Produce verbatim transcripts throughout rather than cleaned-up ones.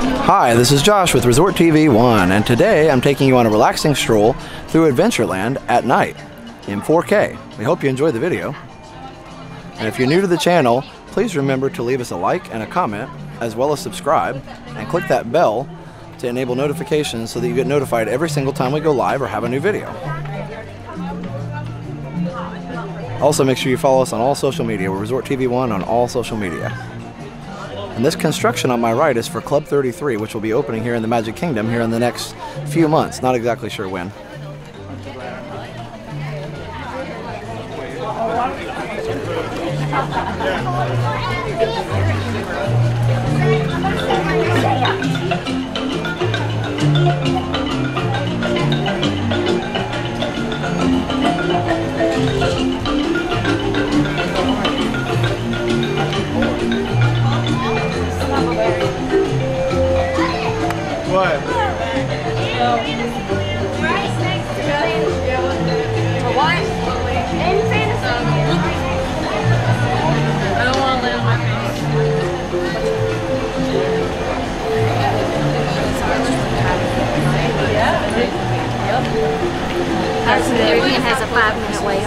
Hi, this is Josh with Resort T V One, and today I'm taking you on a relaxing stroll through Adventureland at night in four K. We hope you enjoy the video. And if you're new to the channel, please remember to leave us a like and a comment, as well as subscribe, and click that bell to enable notifications so that you get notified every single time we go live or have a new video. Also, make sure you follow us on all social media. We're Resort T V One on all social media. And this construction on my right is for Club thirty-three, which will be opening here in the Magic Kingdom here in the next few months. Not exactly sure when. Everything has a five minute wait.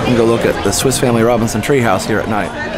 You can go look at the Swiss Family Robinson Treehouse here at night.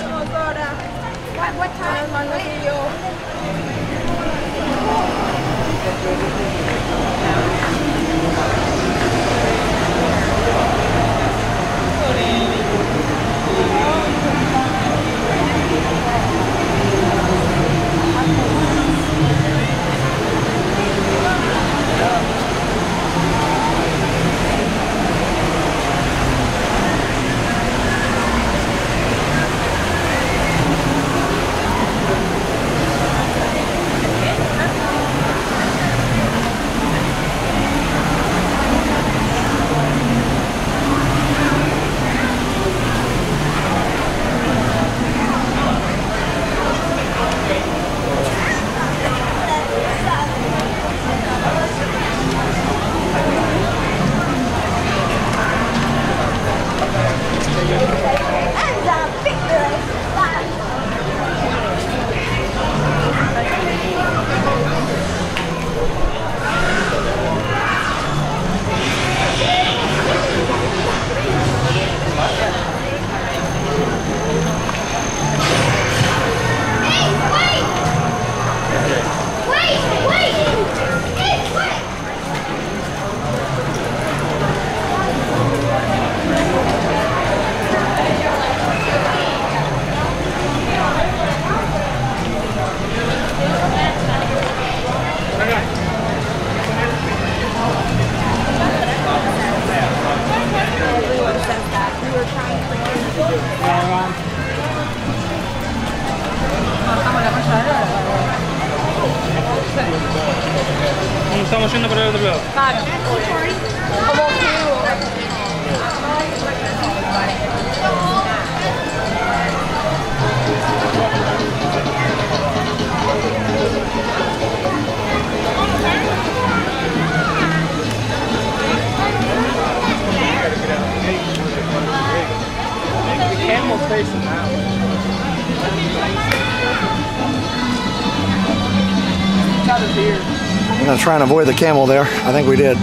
I'm going to try and avoid the camel there. I think we did.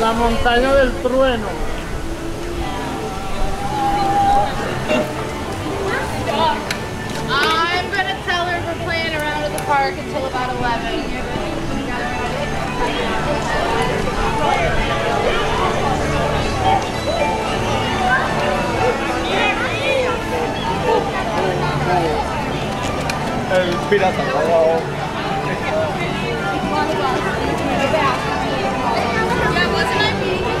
La montaña del trueno. I'm gonna tell her we're playing around at the park until about eleven. El pirata, wow. Wasn't I being there?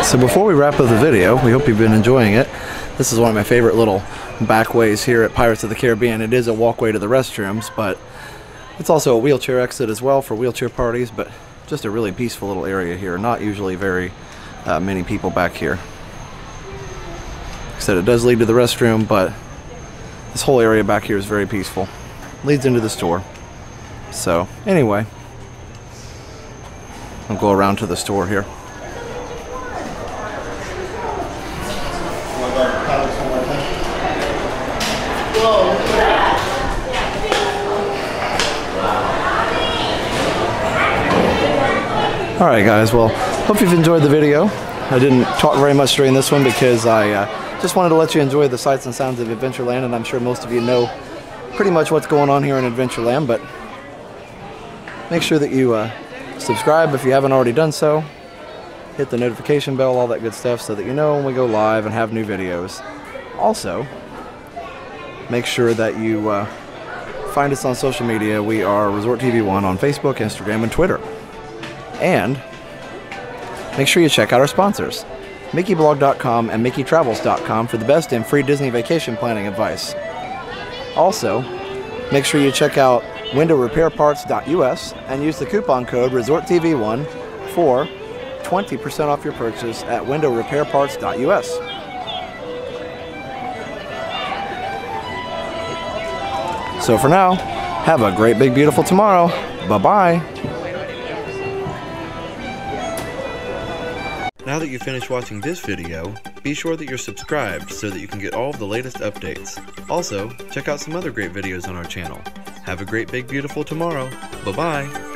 Alright, so before we wrap up the video, we hope you've been enjoying it. This is one of my favorite little back ways here at Pirates of the Caribbean. It is a walkway to the restrooms, but it's also a wheelchair exit as well for wheelchair parties, but just a really peaceful little area here. Not usually very uh, many people back here. Like I said, it does lead to the restroom, but this whole area back here is very peaceful. Leads into the store. So, anyway, I'll go around to the store here. Alright guys, well, hope you've enjoyed the video. I didn't talk very much during this one because I uh, just wanted to let you enjoy the sights and sounds of Adventureland, and I'm sure most of you know pretty much what's going on here in Adventureland, but make sure that you uh, subscribe if you haven't already done so. Hit the notification bell, all that good stuff, so that you know when we go live and have new videos. Also, make sure that you uh, find us on social media. We are Resort T V One on Facebook, Instagram, and Twitter. And make sure you check out our sponsors, Mickey Blog dot com and Mickey Travels dot com, for the best in free Disney vacation planning advice. Also, make sure you check out window repair parts dot U S and use the coupon code Resort T V one for twenty percent off your purchase at window repair parts dot U S. So for now, have a great, big, beautiful tomorrow. Bye-bye. Now that you've finished watching this video, be sure that you're subscribed so that you can get all of the latest updates. Also, check out some other great videos on our channel. Have a great, big, beautiful tomorrow. Bye-bye.